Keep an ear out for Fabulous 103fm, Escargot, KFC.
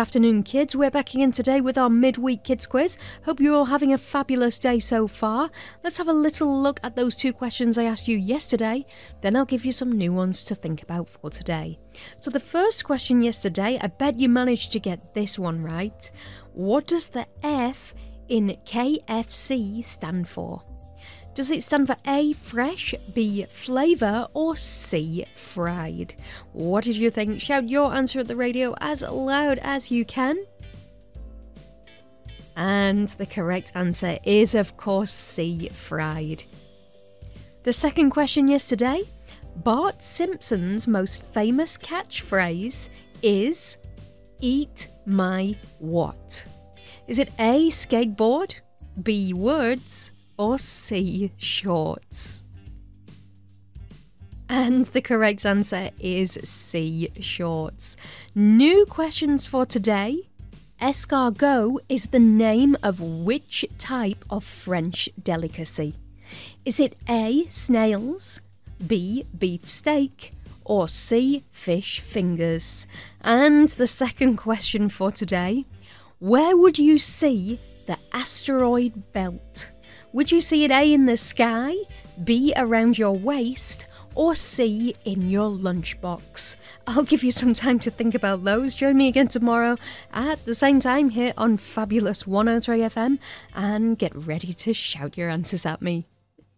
afternoon, kids. We're back again today with our midweek kids quiz. Hope you're all having a fabulous day so far. Let's have a little look at those two questions I asked you yesterday, then I'll give you some new ones to think about for today. So the first question yesterday, I bet you managed to get this one right. What does the F in KFC stand for? Does it stand for A, fresh, B, flavour, or C, fried? What did you think? Shout your answer at the radio as loud as you can. And the correct answer is, of course, C, fried. The second question yesterday, Bart Simpson's most famous catchphrase is, eat my what? Is it A, skateboard, B, words, or C, shorts? And the correct answer is C, shorts. New questions for today. Escargot is the name of which type of French delicacy? Is it A, snails, B, beef steak, or C, fish fingers? And the second question for today. Where would you see the asteroid belt? Would you see it A, in the sky, B, around your waist, or C, in your lunchbox? I'll give you some time to think about those. Join me again tomorrow at the same time here on Fabulous 103 FM and get ready to shout your answers at me.